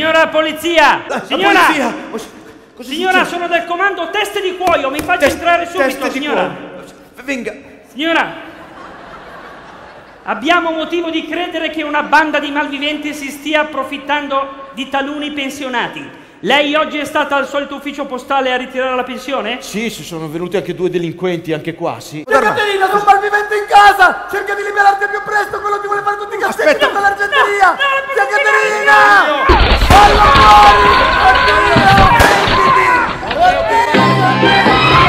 Signora polizia! Signora! Polizia. Signora, sono del comando Teste di Cuoio, mi faccia entrare subito, signora! Venga! Signora! Abbiamo motivo di credere che una banda di malviventi si stia approfittando di taluni pensionati. Lei oggi è stata al solito ufficio postale a ritirare la pensione? Sì, ci sono venuti anche due delinquenti, anche qua, sì. Zia Caterina, sono malvivente in casa! Cerca di liberarti al più presto, quello ti vuole fare tutti i cassetti dall'argenteria! Zia Caterina! Fallo fuori! Oddio, venditi!